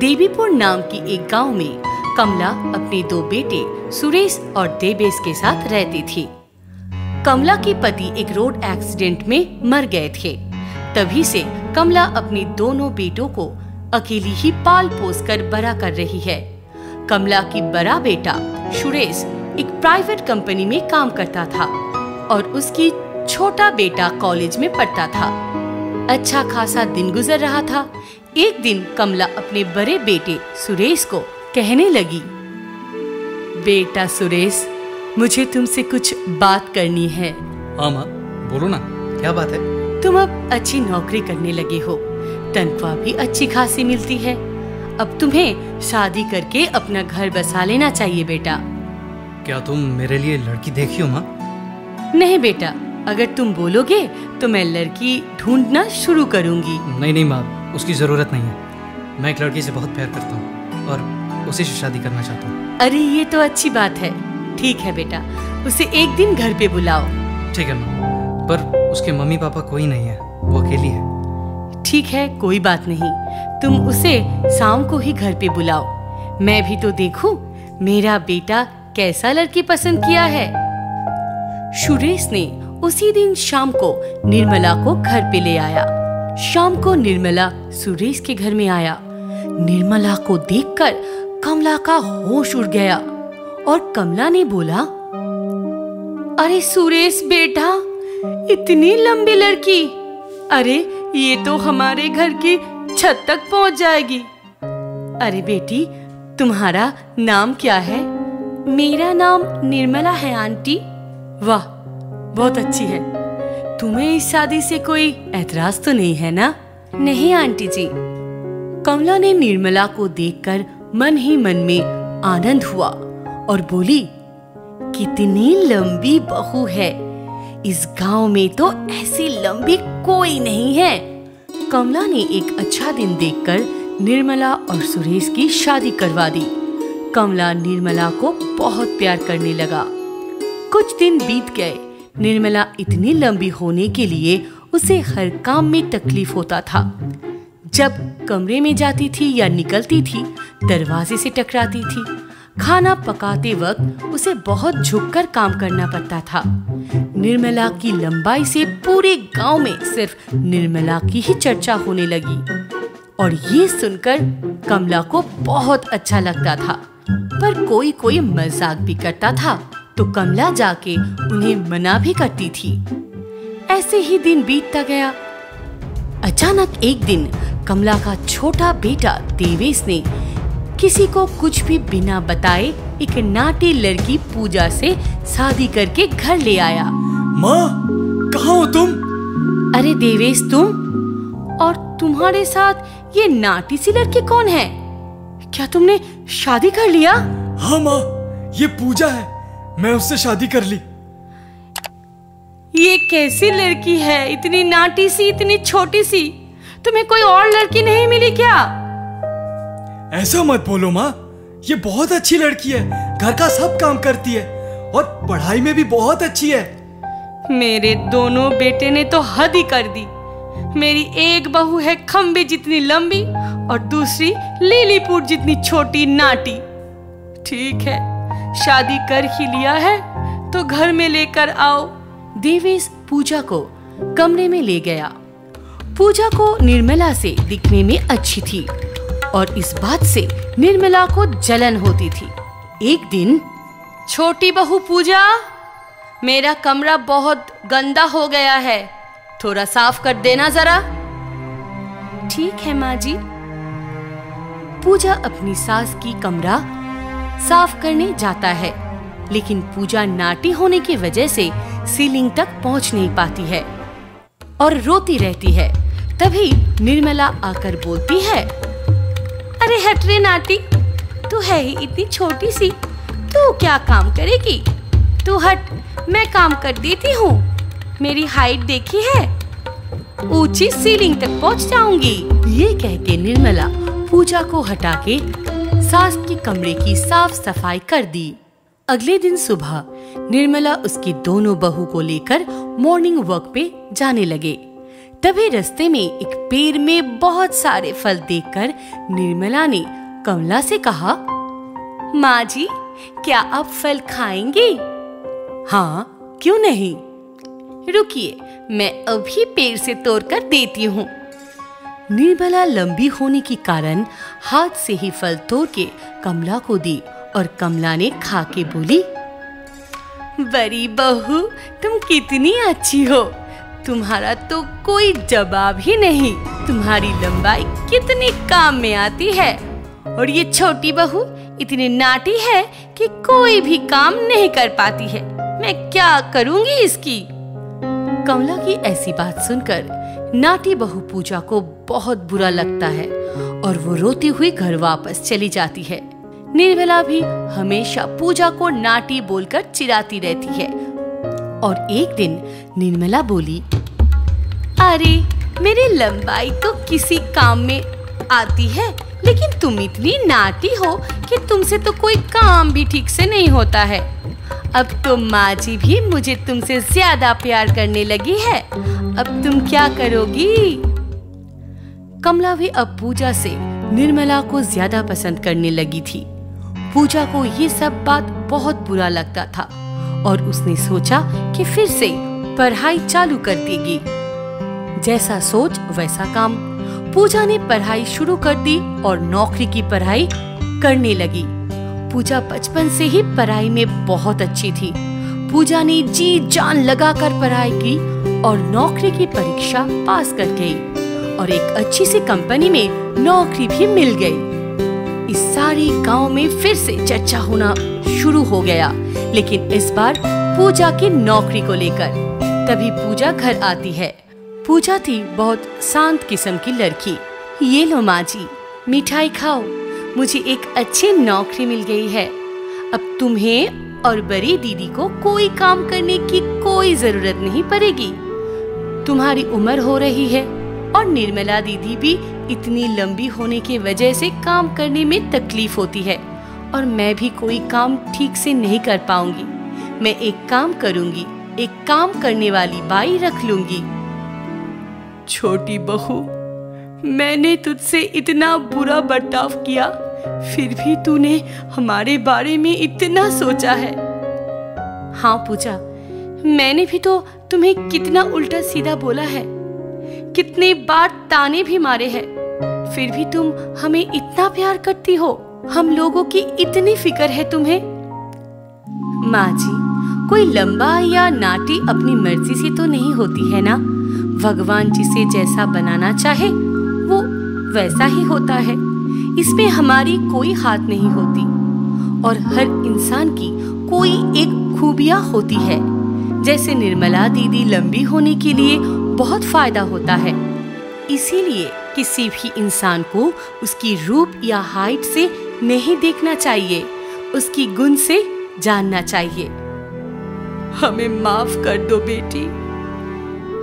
देवीपुर नाम की एक गांव में कमला अपने दो बेटे सुरेश और देवेश के साथ रहती थी। कमला के पति एक रोड एक्सीडेंट में मर गए थे। तभी से कमला अपने दोनों बेटों को अकेली ही पाल पोस कर बड़ा कर रही है। कमला की बड़ा बेटा सुरेश एक प्राइवेट कंपनी में काम करता था और उसकी छोटा बेटा कॉलेज में पढ़ता था। अच्छा खासा दिन गुजर रहा था। एक दिन कमला अपने बड़े बेटे सुरेश को कहने लगी, बेटा सुरेश, मुझे तुमसे कुछ बात करनी है। हाँ माँ, बोलो ना, क्या बात है? तुम अब अच्छी नौकरी करने लगे हो, तनख्वाह भी अच्छी खासी मिलती है। अब तुम्हें शादी करके अपना घर बसा लेना चाहिए बेटा। क्या तुम मेरे लिए लड़की देखी हो माँ? नहीं बेटा, अगर तुम बोलोगे तो मैं लड़की ढूंढना शुरू करूँगी। नहीं नहीं माँ, उसकी जरूरत नहीं है। मैं एक लड़की से बहुत प्यार करता हूँ और उसे शादी करना चाहता हूँ। अरे ये तो अच्छी बात है। ठीक है बेटा, उसे एक दिन घर पे बुलाओ। ठीक है माँ, पर उसके मम्मी पापा कोई नहीं है, वो अकेली है। ठीक है, कोई बात नहीं, तुम उसे शाम को ही घर पे बुलाओ। मैं भी तो देखूं मेरा बेटा कैसा लड़की पसंद किया है। सुरेश ने उसी दिन शाम को निर्मला को घर पे ले आया। शाम को निर्मला सुरेश के घर में आया। निर्मला को देखकर कमला का होश उड़ गया और कमला ने बोला, अरे सुरेश बेटा, इतनी लंबी लड़की, अरे ये तो हमारे घर की छत तक पहुंच जाएगी। अरे बेटी, तुम्हारा नाम क्या है? मेरा नाम निर्मला है आंटी। वाह, बहुत अच्छी है। तुम्हें इस शादी से कोई एतराज तो नहीं है ना? नहीं आंटी जी। कमला ने निर्मला को देखकर मन ही मन में आनंद हुआ और बोली, कितनी लंबी बहू है, इस गांव में तो ऐसी लंबी कोई नहीं है। कमला ने एक अच्छा दिन देखकर निर्मला और सुरेश की शादी करवा दी। कमला निर्मला को बहुत प्यार करने लगा। कुछ दिन बीत गए। निर्मला इतनी लंबी होने के लिए उसे हर काम में तकलीफ होता था। जब कमरे में जाती थी या निकलती थी, दरवाजे से टकराती थी। खाना पकाते वक्त उसे बहुत झुककर काम करना पड़ता था। निर्मला की लंबाई से पूरे गांव में सिर्फ निर्मला की ही चर्चा होने लगी और ये सुनकर कमला को बहुत अच्छा लगता था। पर कोई कोई मजाक भी करता था तो कमला जाके उन्हें मना भी करती थी। ऐसे ही दिन बीतता गया। अचानक एक दिन कमला का छोटा बेटा देवेश ने किसी को कुछ भी बिना बताए एक नाटी लड़की पूजा से शादी करके घर ले आया। माँ, कहाँ हो तुम? अरे देवेश, तुम और तुम्हारे साथ ये नाटी सी लड़की कौन है? क्या तुमने शादी कर लिया? हाँ माँ, ये पूजा है, मैं उससे शादी कर ली। ये कैसी लड़की है, इतनी नाटी सी, इतनी छोटी सी? तुम्हें कोई और लड़की नहीं मिली क्या? ऐसा मत बोलो माँ, ये बहुत अच्छी लड़की है, घर का सब काम करती है और पढ़ाई में भी बहुत अच्छी है। मेरे दोनों बेटे ने तो हद ही कर दी। मेरी एक बहू है खम्बे जितनी लंबी और दूसरी लीलीपुट जितनी छोटी नाटी। ठीक है, शादी कर ही लिया है तो घर में लेकर आओ। देवेश पूजा को कमरे में ले गया। पूजा को निर्मला से दिखने में अच्छी थी और इस बात से निर्मला को जलन होती थी। एक दिन, छोटी बहू पूजा, मेरा कमरा बहुत गंदा हो गया है, थोड़ा साफ कर देना जरा। ठीक है माँ जी। पूजा अपनी सास की कमरा साफ करने जाता है, लेकिन पूजा नाटी होने की वजह से सीलिंग तक पहुँच नहीं पाती है और रोती रहती है। तभी निर्मला आकर बोलती है, अरे हटरे नाटी, तू है ही इतनी छोटी सी, तू क्या काम करेगी? तू हट, मैं काम कर देती हूँ। मेरी हाइट देखी है, ऊंची सीलिंग तक पहुँच जाऊंगी। ये कहके निर्मला पूजा को हटा के सास के कमरे की साफ सफाई कर दी। अगले दिन सुबह निर्मला उसकी दोनों बहू को लेकर मॉर्निंग वॉक पे जाने लगे। तभी रास्ते में एक पेड़ में बहुत सारे फल देखकर निर्मला ने कमला से कहा, माँ जी क्या आप फल खाएंगे? हाँ क्यों नहीं, रुकिए मैं अभी पेड़ से तोड़कर देती हूँ। निर्मला लंबी होने के कारण हाथ से ही फल तोड़ के कमला को दी और कमला ने खा के बोली, बड़ी बहू तुम कितनी अच्छी हो, तुम्हारा तो कोई जवाब ही नहीं, तुम्हारी लंबाई कितने काम में आती है और ये छोटी बहू इतनी नाटी है कि कोई भी काम नहीं कर पाती है, मैं क्या करूँगी इसकी। कमला की ऐसी बात सुनकर नाटी बहू पूजा को बहुत बुरा लगता है और वो रोती हुई घर वापस चली जाती है। निर्मला भी हमेशा पूजा को नाटी बोलकर चिढ़ाती रहती है और एक दिन निर्मला बोली, अरे मेरी लंबाई तो किसी काम में आती है लेकिन तुम इतनी नाटी हो कि तुमसे तो कोई काम भी ठीक से नहीं होता है। अब तो माँ जी भी मुझे तुमसे ज्यादा प्यार करने लगी है, अब तुम क्या करोगी? कमला भी अब पूजा से निर्मला को ज्यादा पसंद करने लगी थी। पूजा को ये सब बात बहुत बुरा लगता था और उसने सोचा कि फिर से पढ़ाई चालू कर देगी। जैसा सोच वैसा काम, पूजा ने पढ़ाई शुरू कर दी और नौकरी की पढ़ाई करने लगी। पूजा बचपन से ही पढ़ाई में बहुत अच्छी थी। पूजा ने जी जान लगाकर पढ़ाई की और नौकरी की परीक्षा पास कर गई और एक अच्छी सी कंपनी में नौकरी भी मिल गई। इस सारे गांव में फिर से चर्चा होना शुरू हो गया लेकिन इस बार पूजा की नौकरी को लेकर। तभी पूजा घर आती है। पूजा थी बहुत शांत किस्म की लड़की। ये लो माँ जी मिठाई खाओ, मुझे एक अच्छी नौकरी मिल गई है, अब तुम्हें और बड़ी दीदी को कोई काम करने की कोई जरूरत नहीं पड़ेगी। तुम्हारी उम्र हो रही है और निर्मला दीदी भी इतनी लंबी होने की वजह से काम करने में तकलीफ होती है और मैं भी कोई काम ठीक से नहीं कर पाऊंगी। मैं एक काम करूंगी, एक काम करने वाली बाई रख लूंगी। छोटी बहू मैंने तुझसे इतना बुरा बर्ताव किया फिर भी तूने हमारे बारे में इतना सोचा है। हाँ पूजा मैंने भी तो तुम्हें कितना उल्टा सीधा बोला है, कितने बार ताने भी मारे हैं, फिर भी तुम हमें इतना प्यार करती हो, हम लोगों की इतनी फिक्र है तुम्हें। माँ जी कोई लंबा या नाटी अपनी मर्जी से तो नहीं होती है ना, भगवान जिसे जैसा बनाना चाहे वो वैसा ही होता है, इसमें हमारी कोई हाथ नहीं होती और हर इंसान की कोई एक खूबियाँ होती है। जैसे निर्मला दीदी लंबी होने के लिए बहुत फायदा होता है, इसीलिए किसी भी इंसान को उसकी रूप या हाइट से नहीं देखना चाहिए, उसकी गुण से जानना चाहिए। हमें माफ कर दो बेटी।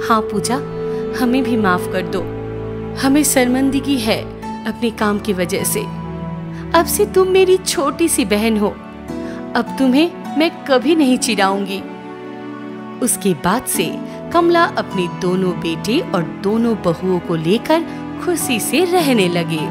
हाँ पूजा हमें भी माफ कर दो, हमें शर्मिंदगी है अपने काम की वजह से। अब से तुम मेरी छोटी सी बहन हो, अब तुम्हें मैं कभी नहीं चिढ़ाऊंगी। उसके बाद से कमला अपने दोनों बेटे और दोनों बहुओं को लेकर खुशी से रहने लगे।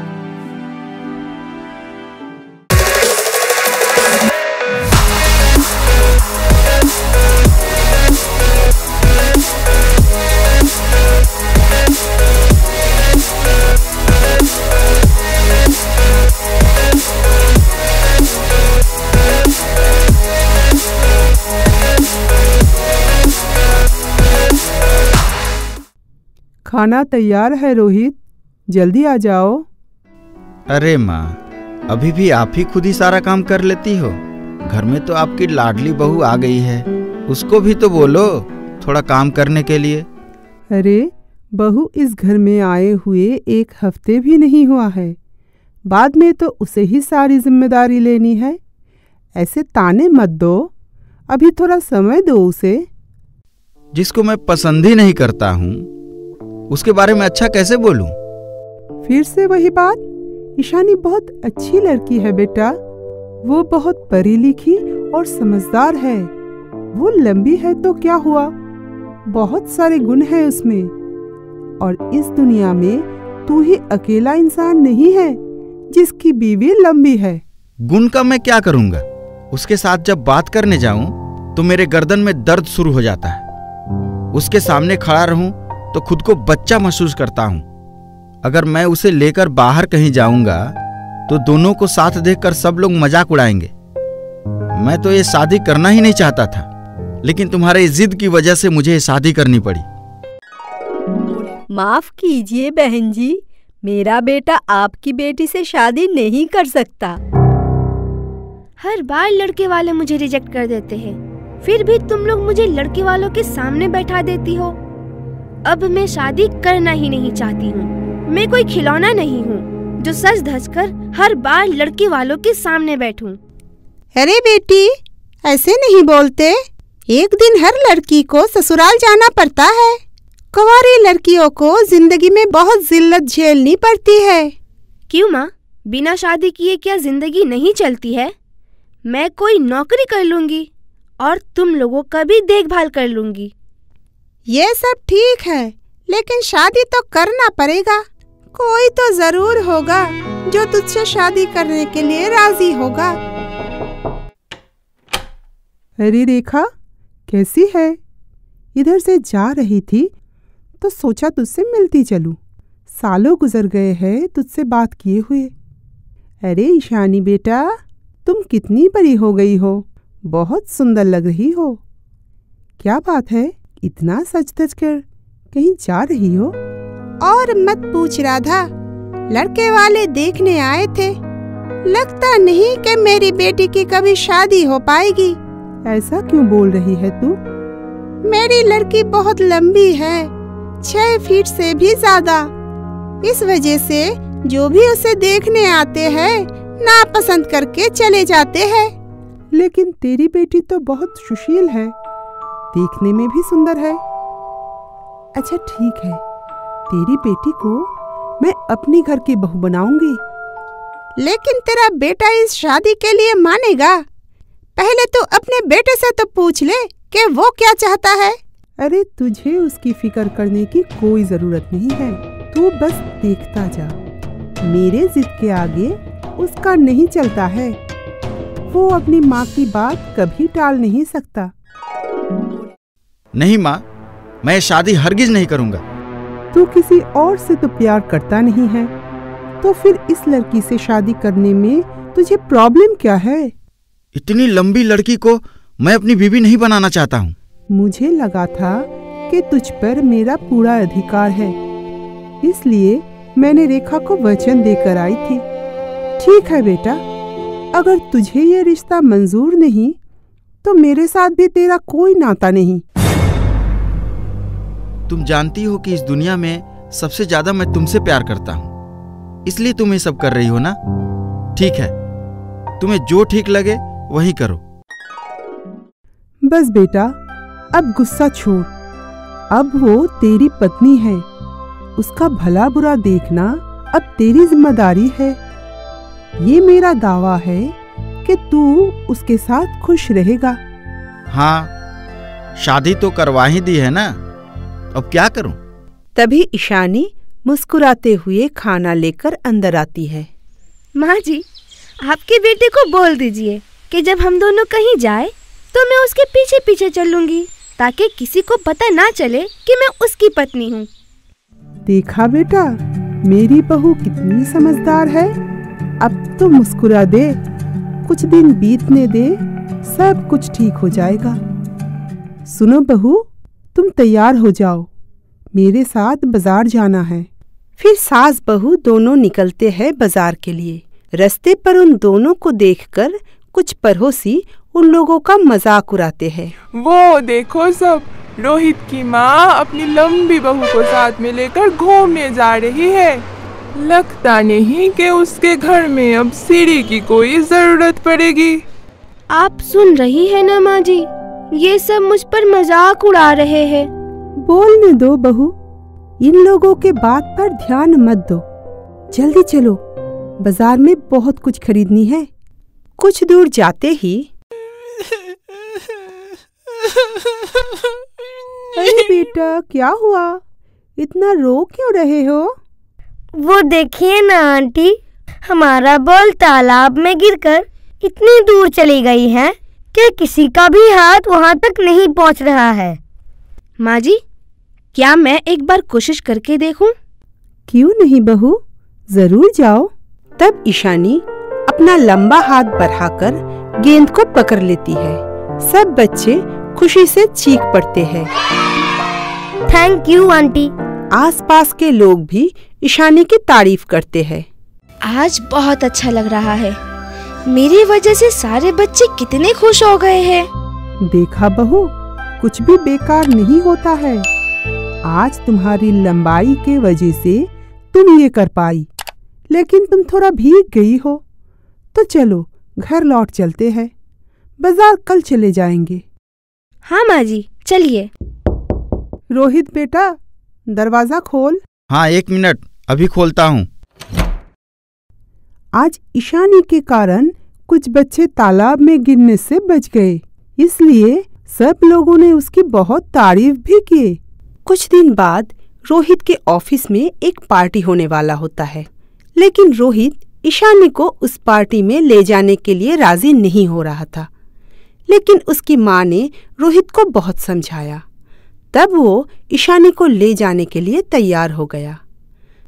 खाना तैयार है रोहित, जल्दी आ जाओ। अरे माँ अभी भी आप ही खुद ही सारा काम कर लेती हो, घर में तो आपकी लाडली बहू आ गई है, उसको भी तो बोलो थोड़ा काम करने के लिए। अरे बहू इस घर में आए हुए 1 हफ्ते भी नहीं हुआ है, बाद में तो उसे ही सारी जिम्मेदारी लेनी है, ऐसे ताने मत दो, अभी थोड़ा समय दो उसे। जिसको मैं पसंद ही नहीं करता हूँ उसके बारे में अच्छा कैसे बोलूं? फिर से वही बात, इशानी बहुत अच्छी लड़की है बेटा, वो बहुत पढ़ी लिखी और समझदार है, वो लंबी है तो क्या हुआ, बहुत सारे गुण हैं उसमें और इस दुनिया में तू ही अकेला इंसान नहीं है जिसकी बीवी लंबी है। गुण का मैं क्या करूँगा? उसके साथ जब बात करने जाऊँ तो मेरे गर्दन में दर्द शुरू हो जाता है। उसके सामने खड़ा रहूँ तो खुद को बच्चा महसूस करता हूँ। अगर मैं उसे लेकर बाहर कहीं जाऊँगा तो दोनों को साथ देखकर सब लोग मजाक उड़ाएंगे। मैं तो ये शादी करना ही नहीं चाहता था, लेकिन तुम्हारे जिद की वजह से मुझे ये शादी करनी पड़ी। माफ कीजिए बहन जी, मेरा बेटा आपकी बेटी से शादी नहीं कर सकता। हर बार लड़के वाले मुझे रिजेक्ट कर देते हैं, फिर भी तुम लोग मुझे लड़के वालों के सामने बैठा देती हो। अब मैं शादी करना ही नहीं चाहती हूँ। मैं कोई खिलौना नहीं हूँ जो सच धज कर हर बार लड़के वालों के सामने बैठूं। अरे बेटी, ऐसे नहीं बोलते। एक दिन हर लड़की को ससुराल जाना पड़ता है। कुंवारी लड़कियों को जिंदगी में बहुत जिल्लत झेलनी पड़ती है। क्यों माँ, बिना शादी किए क्या जिंदगी नहीं चलती है? मैं कोई नौकरी कर लूँगी और तुम लोगों का भी देखभाल कर लूँगी। ये सब ठीक है, लेकिन शादी तो करना पड़ेगा। कोई तो जरूर होगा जो तुझसे शादी करने के लिए राजी होगा। अरे रेखा, कैसी है? इधर से जा रही थी तो सोचा तुझसे मिलती चलूं। सालों गुजर गए हैं तुझसे बात किए हुए। अरे इशानी बेटा, तुम कितनी बड़ी हो गई हो, बहुत सुंदर लग रही हो। क्या बात है, इतना सच धज कर कहीं जा रही हो? और मत पूछ राधा, लड़के वाले देखने आए थे। लगता नहीं कि मेरी बेटी की कभी शादी हो पाएगी। ऐसा क्यों बोल रही है तू? मेरी लड़की बहुत लंबी है, 6 फीट से भी ज्यादा। इस वजह से जो भी उसे देखने आते हैं नापसंद करके चले जाते हैं। लेकिन तेरी बेटी तो बहुत सुशील है, देखने में भी सुंदर है। अच्छा ठीक है, तेरी बेटी को मैं अपने घर की बहू बनाऊंगी। लेकिन तेरा बेटा इस शादी के लिए मानेगा? पहले तू अपने बेटे से तो पूछ ले कि वो क्या चाहता है। अरे तुझे उसकी फिक्र करने की कोई जरूरत नहीं है, तू बस देखता जा। मेरे जिद के आगे उसका नहीं चलता है। वो अपनी माँ की बात कभी टाल नहीं सकता। नहीं माँ, मैं शादी हरगिज नहीं करूँगा। तू किसी और से तो प्यार करता नहीं है, तो फिर इस लड़की से शादी करने में तुझे प्रॉब्लम क्या है? इतनी लंबी लड़की को मैं अपनी बीवी नहीं बनाना चाहता हूँ। मुझे लगा था कि तुझ पर मेरा पूरा अधिकार है, इसलिए मैंने रेखा को वचन देकर आई थी। ठीक है बेटा, अगर तुझे ये रिश्ता मंजूर नहीं तो मेरे साथ भी तेरा कोई नाता नहीं। तुम जानती हो कि इस दुनिया में सबसे ज्यादा मैं तुमसे प्यार करता हूँ, इसलिए तुम ये सब कर रही हो ना। ठीक है, तुम्हें जो ठीक लगे वही करो। बस बेटा, अब गुस्सा छोड़। अब वो तेरी पत्नी है, उसका भला बुरा देखना अब तेरी जिम्मेदारी है। ये मेरा दावा है कि तू उसके साथ खुश रहेगा। हाँ, शादी तो करवा ही दी है ना, अब क्या करूं? तभी इशानी मुस्कुराते हुए खाना लेकर अंदर आती है। माँ जी, आपके बेटे को बोल दीजिए कि जब हम दोनों कहीं जाए तो मैं उसके पीछे पीछे चलूंगी, ताकि किसी को पता ना चले कि मैं उसकी पत्नी हूँ। देखा बेटा, मेरी बहू कितनी समझदार है। अब तो मुस्कुरा दे, कुछ दिन बीतने दे, सब कुछ ठीक हो जाएगा। सुनो बहू, तुम तैयार हो जाओ, मेरे साथ बाजार जाना है। फिर सास बहू दोनों निकलते हैं बाजार के लिए। रास्ते पर उन दोनों को देखकर कुछ पड़ोसी उन लोगों का मजाक उड़ाते हैं। वो देखो सब, रोहित की माँ अपनी लंबी बहू को साथ में लेकर घूमने जा रही है। लगता नहीं कि उसके घर में अब सीढ़ी की कोई जरूरत पड़ेगी। आप सुन रही है ना माँ जी, ये सब मुझ पर मजाक उड़ा रहे हैं। बोलने दो बहू, इन लोगों के बात पर ध्यान मत दो। जल्दी चलो, बाजार में बहुत कुछ खरीदनी है। कुछ दूर जाते ही अरे बेटा क्या हुआ, इतना रो क्यों रहे हो? वो देखिए ना आंटी, हमारा बॉल तालाब में गिरकर इतनी दूर चली गई है कि किसी का भी हाथ वहाँ तक नहीं पहुँच रहा है। माँ जी, क्या मैं एक बार कोशिश करके देखूं? क्यों नहीं बहू, जरूर जाओ। तब इशानी अपना लंबा हाथ बढ़ाकर गेंद को पकड़ लेती है। सब बच्चे खुशी से चीख पड़ते हैं। Thank you aunty. आसपास के लोग भी इशानी की तारीफ करते हैं। आज बहुत अच्छा लग रहा है, मेरी वजह से सारे बच्चे कितने खुश हो गए हैं। देखा बहू, कुछ भी बेकार नहीं होता है। आज तुम्हारी लंबाई के वजह से तुम ये कर पाई, लेकिन तुम थोड़ा भीग गई हो। तो चलो घर लौट चलते हैं, बाजार कल चले जाएंगे। हाँ माँ जी, चलिए। रोहित बेटा, दरवाजा खोल। हाँ, एक मिनट, अभी खोलता हूँ। आज इशानी के कारण कुछ बच्चे तालाब में गिरने से बच गए, इसलिए सब लोगों ने उसकी बहुत तारीफ भी की। कुछ दिन बाद रोहित के ऑफिस में एक पार्टी होने वाला होता है, लेकिन रोहित इशानी को उस पार्टी में ले जाने के लिए राजी नहीं हो रहा था। लेकिन उसकी माँ ने रोहित को बहुत समझाया, तब वो इशानी को ले जाने के लिए तैयार हो गया।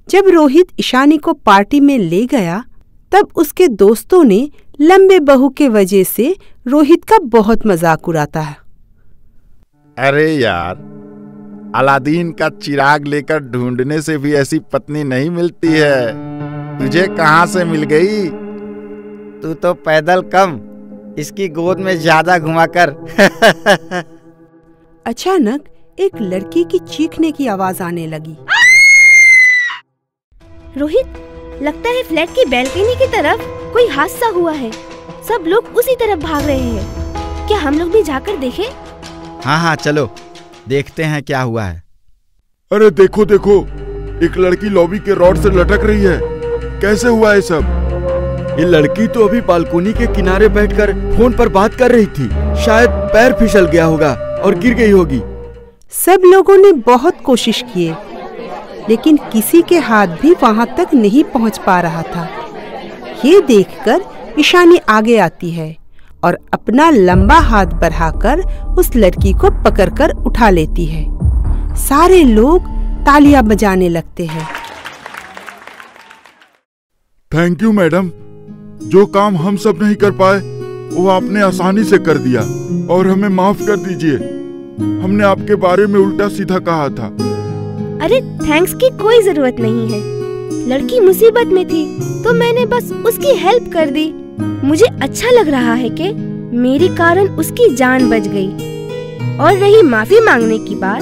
जब रोहित इशानी को पार्टी में ले गया, तब उसके दोस्तों ने लंबे बहू के वजह से रोहित का बहुत मजाक उड़ाता है। अरे यार, अलादीन का चिराग लेकर ढूंढने से भी ऐसी पत्नी नहीं मिलती है, तुझे कहाँ से मिल गई? तू तो पैदल कम, इसकी गोद में ज्यादा घुमाकर। अचानक एक लड़की की चीखने की आवाज आने लगी। रोहित, लगता है फ्लैट की बैल्कनी की तरफ कोई हादसा हुआ है। सब लोग उसी तरफ भाग रहे हैं। क्या हम लोग भी जाकर देखें? हाँ हाँ, चलो देखते हैं क्या हुआ है। अरे देखो देखो, एक लड़की लॉबी के रॉड से लटक रही है। कैसे हुआ है सब? ये लड़की तो अभी बालकनी के किनारे बैठकर फोन पर बात कर रही थी, शायद पैर फिसल गया होगा और गिर गई होगी। सब लोगों ने बहुत कोशिश किए, लेकिन किसी के हाथ भी वहाँ तक नहीं पहुँच पा रहा था। ये देखकर इशानी आगे आती है और अपना लंबा हाथ बढ़ाकर उस लड़की को पकड़कर उठा लेती है। सारे लोग तालियां बजाने लगते हैं। थैंक यू मैडम, जो काम हम सब नहीं कर पाए वो आपने आसानी से कर दिया, और हमें माफ कर दीजिए, हमने आपके बारे में उल्टा सीधा कहा था। अरे थैंक्स की कोई जरूरत नहीं है, लड़की मुसीबत में थी तो मैंने बस उसकी हेल्प कर दी। मुझे अच्छा लग रहा है कि मेरे कारण उसकी जान बच गई। और रही माफी मांगने की बात,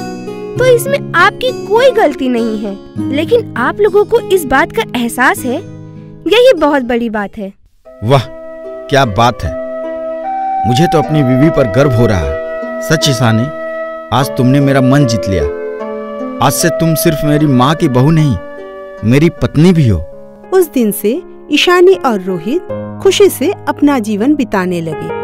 तो इसमें आपकी कोई गलती नहीं है, लेकिन आप लोगों को इस बात का एहसास है, यही बहुत बड़ी बात है। वाह, क्या बात है, मुझे तो अपनी बीवी पर गर्व हो रहा है। सच इशानी, आज तुमने मेरा मन जीत लिया। आज से तुम सिर्फ मेरी माँ की बहू नहीं, मेरी पत्नी भी हो। उस दिन से इशानी और रोहित खुशी से अपना जीवन बिताने लगे।